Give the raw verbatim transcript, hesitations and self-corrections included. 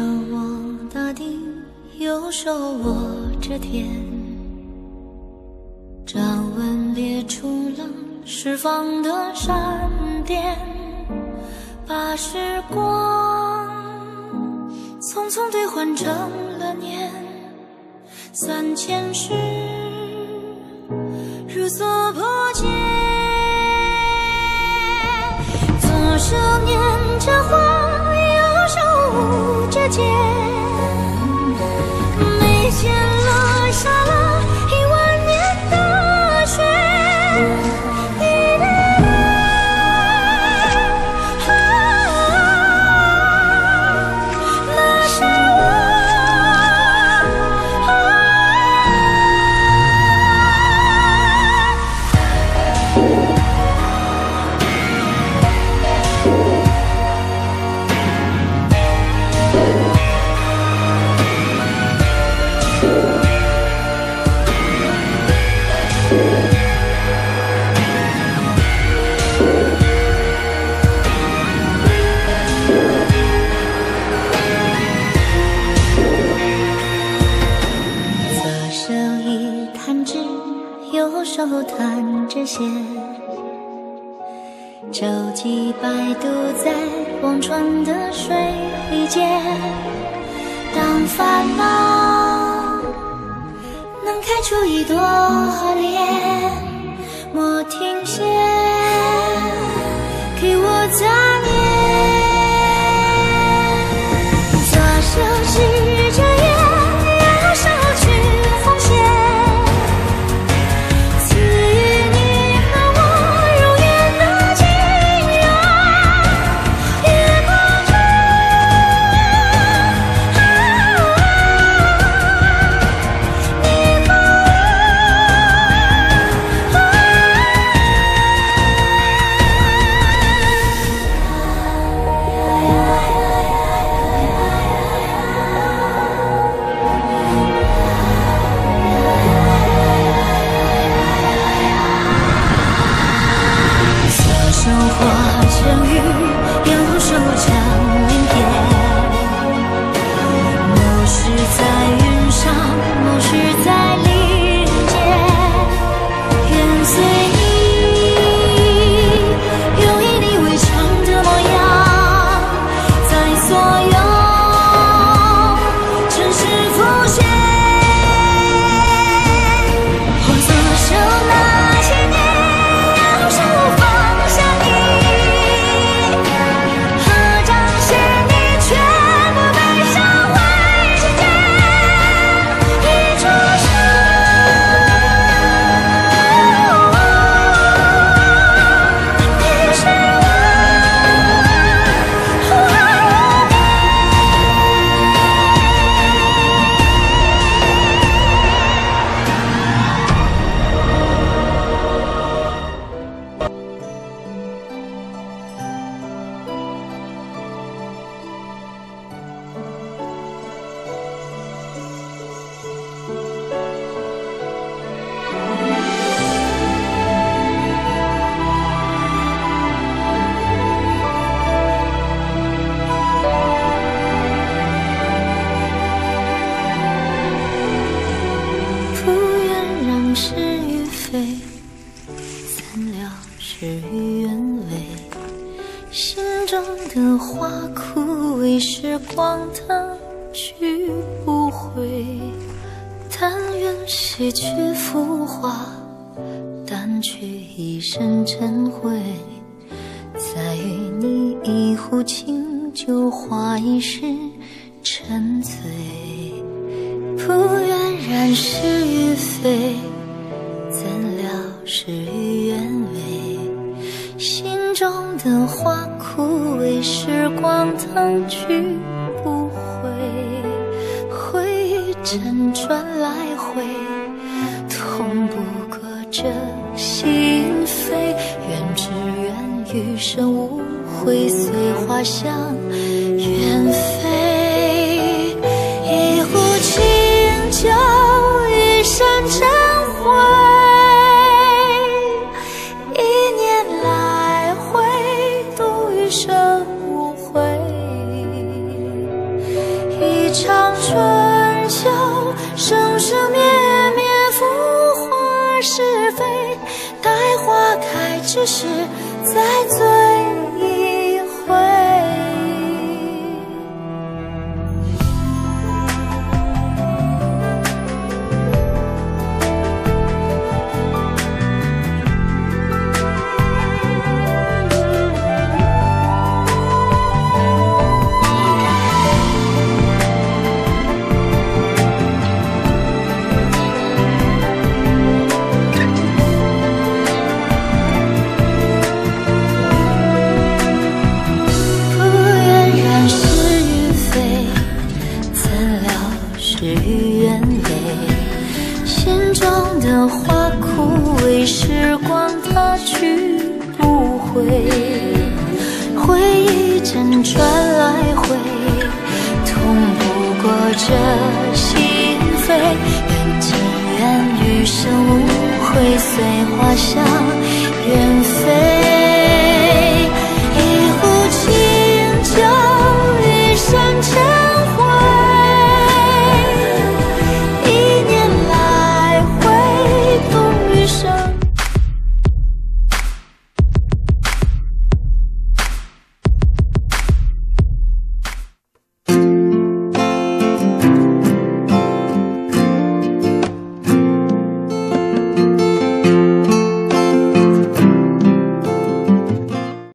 手握大地，右手握着天，掌纹裂出了释放的闪电，把时光匆匆兑换成了年，三千世如所不见，左手拈着花，右手舞着剑，眉间落下了一万年的雪。你的爱，啊，那是我，啊。左手一弹指，右手弹着弦。 舟楫摆渡在忘川的水间，当烦恼能开出一朵莲，莫停歇，给我杂念。左手执着月，右手去奉献。一场春秋，生生灭灭，浮华是非。待花开之时，再醉一回。缘尽缘，余生无悔，随花香远飞。